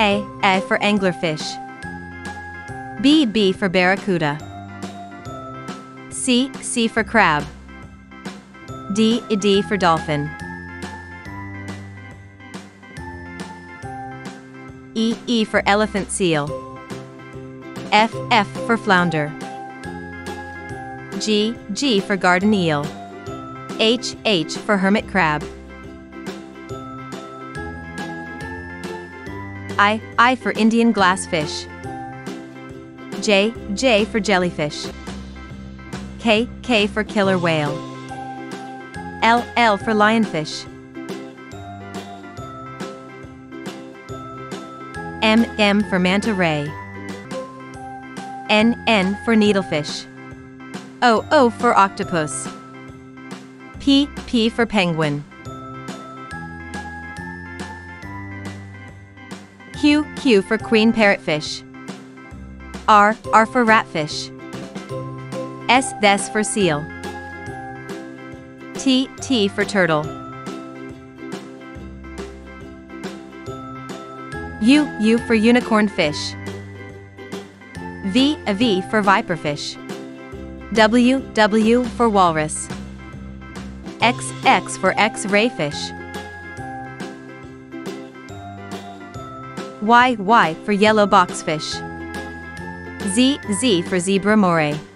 A for anglerfish. B for barracuda. C for crab. D for dolphin. E for elephant seal. F for flounder. G for garden eel. H for hermit crab. I for Indian glassfish. J for jellyfish. K for killer whale. L for lionfish. M for manta ray. N for needlefish. O for octopus. P for penguin. Q for queen parrotfish. R for ratfish. S for seal. T for turtle. U for unicorn fish. V for viperfish. W for walrus. X for X-ray fish. Y for yellow boxfish. Z for zebra moray.